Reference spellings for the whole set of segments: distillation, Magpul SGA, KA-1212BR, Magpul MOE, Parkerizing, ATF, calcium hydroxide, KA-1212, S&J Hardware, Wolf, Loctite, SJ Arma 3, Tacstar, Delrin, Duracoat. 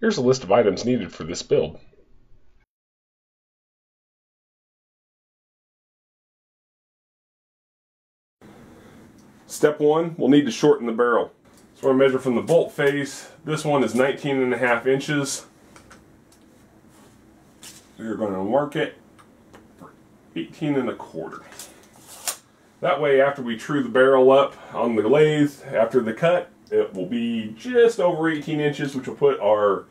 Here's a list of items needed for this build. Step one, we'll need to shorten the barrel. So we're going to measure from the bolt face. This one is 19.5 inches. We're going to mark it for 18.25. That way, after we true the barrel up on the lathe, after the cut, it will be just over 18 inches, which will put our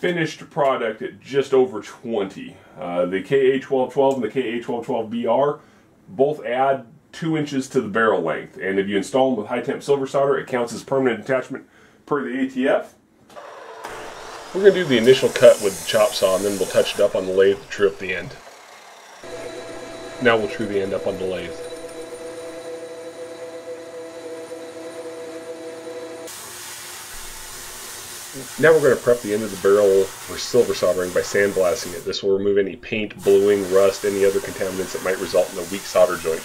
finished product at just over 20. The KA-1212 and the KA-1212BR both add 2 inches to the barrel length, and if you install them with high temp silver solder, it counts as permanent attachment per the ATF. We're going to do the initial cut with the chop saw, and then we'll touch it up on the lathe to true up the end. Now we'll true the end up on the lathe. Now we're going to prep the end of the barrel for silver soldering by sandblasting it. This will remove any paint, bluing, rust, any other contaminants that might result in a weak solder joint.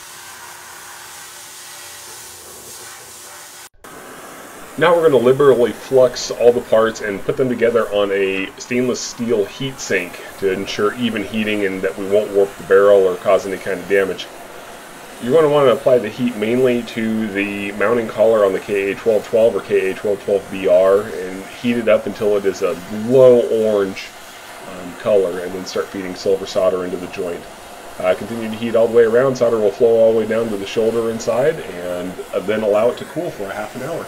Now we're going to liberally flux all the parts and put them together on a stainless steel heat sink to ensure even heating and that we won't warp the barrel or cause any kind of damage. You're going to want to apply the heat mainly to the mounting collar on the KA-1212 or KA-1212BR and heat it up until it is a low orange color, and then start feeding silver solder into the joint. Continue to heat all the way around. Solder will flow all the way down to the shoulder inside, and then allow it to cool for a half an hour.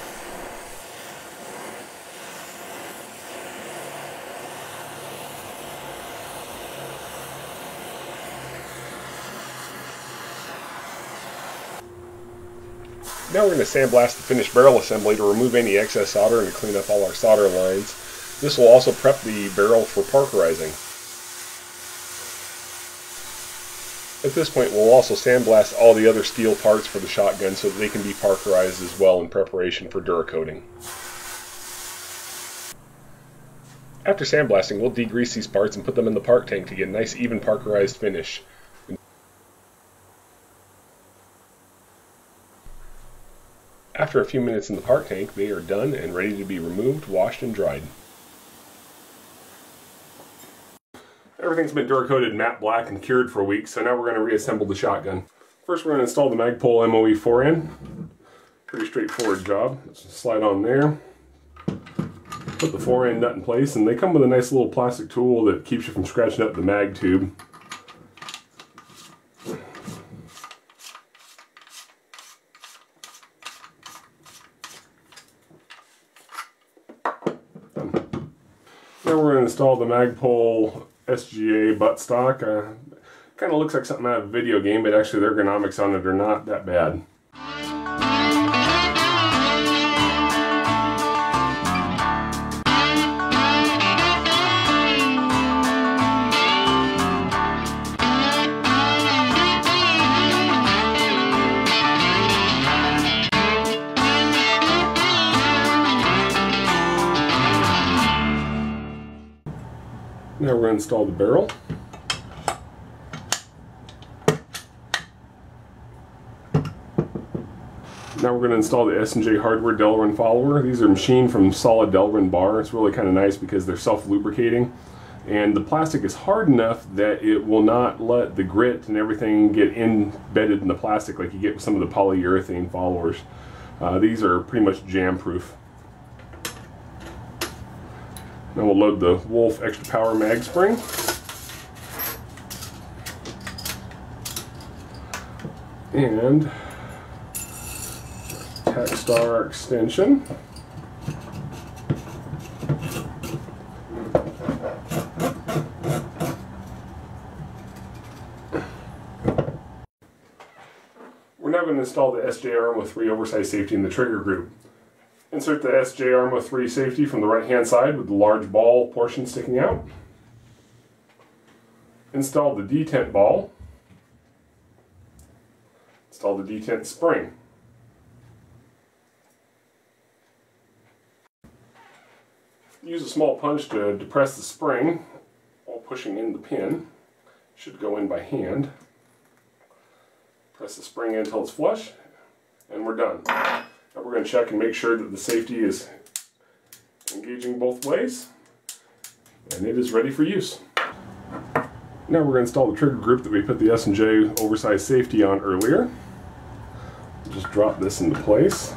Now we're going to sandblast the finished barrel assembly to remove any excess solder and to clean up all our solder lines. This will also prep the barrel for parkerizing. At this point, we'll also sandblast all the other steel parts for the shotgun so that they can be parkerized as well in preparation for duracoating. After sandblasting, we'll degrease these parts and put them in the park tank to get a nice even parkerized finish. After a few minutes in the park tank, they are done and ready to be removed, washed, and dried. Everything's been duracoated matte black and cured for a week, so now we're going to reassemble the shotgun. First, we're going to install the Magpul MOE 4N. Pretty straightforward job. Just slide on there, put the 4N nut in place, and they come with a nice little plastic tool that keeps you from scratching up the mag tube. Now we're going to install the Magpul SGA buttstock. Kind of looks like something out of a video game, but actually the ergonomics on it are not that bad. Now we're going to install the barrel. Now we're going to install the S&J Hardware Delrin follower. These are machined from solid Delrin bar. It's really kind of nice because they're self-lubricating, and the plastic is hard enough that it will not let the grit and everything get embedded in the plastic like you get with some of the polyurethane followers. These are pretty much jam-proof. Now we'll load the Wolf extra power mag spring. And Tacstar extension. We're now going to install the SJ Arma 3 oversized safety in the trigger group. Insert the SJ Arma 3 safety from the right-hand side with the large ball portion sticking out. Install the detent ball. Install the detent spring. Use a small punch to depress the spring while pushing in the pin. Should go in by hand. Press the spring in until it's flush, and we're done. Now we're going to check and make sure that the safety is engaging both ways. and it is ready for use. Now we're going to install the trigger group that we put the S&J oversized safety on earlier. Just drop this into place.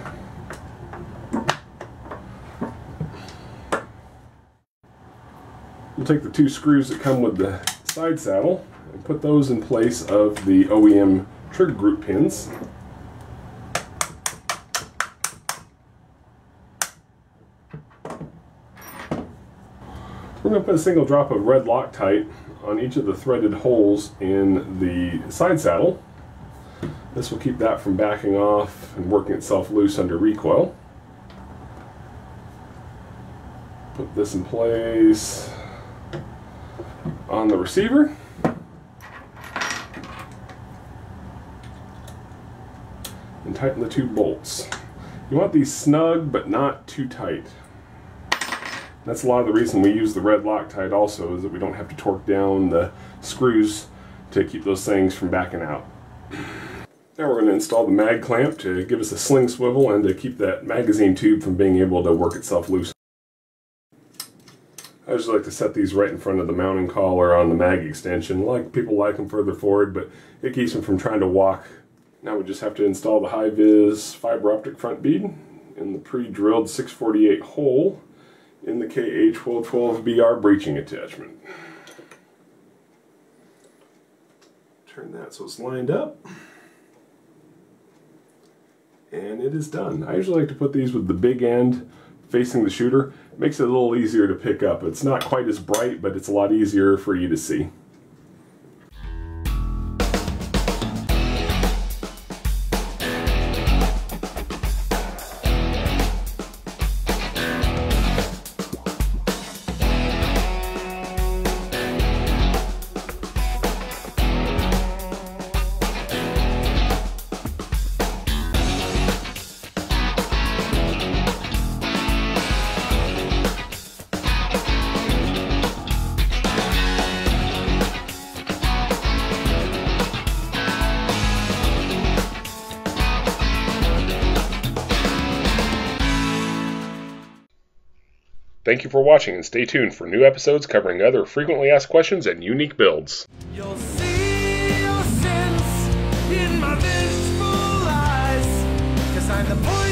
We'll take the two screws that come with the side saddle and put those in place of the OEM trigger group pins. We're going to put a single drop of red Loctite on each of the threaded holes in the side saddle. This will keep that from backing off and working itself loose under recoil. Put this in place on the receiver. And tighten the two bolts. You want these snug but not too tight. That's a lot of the reason we use the red Loctite also, is that we don't have to torque down the screws to keep those things from backing out. Now we're going to install the mag clamp to give us a sling swivel and to keep that magazine tube from being able to work itself loose. I just like to set these right in front of the mounting collar on the mag extension. Like, people like them further forward, but it keeps them from trying to walk. Now we just have to install the high-vis fiber optic front bead in the pre-drilled 648 hole in the KA-1212BR breeching attachment. Turn that so it's lined up. And it is done. I usually like to put these with the big end facing the shooter. It makes it a little easier to pick up. It's not quite as bright, but it's a lot easier for you to see. Thank you for watching, and stay tuned for new episodes covering other frequently asked questions and unique builds. You'll see your sins in my vengeful eyes, 'cause I'm the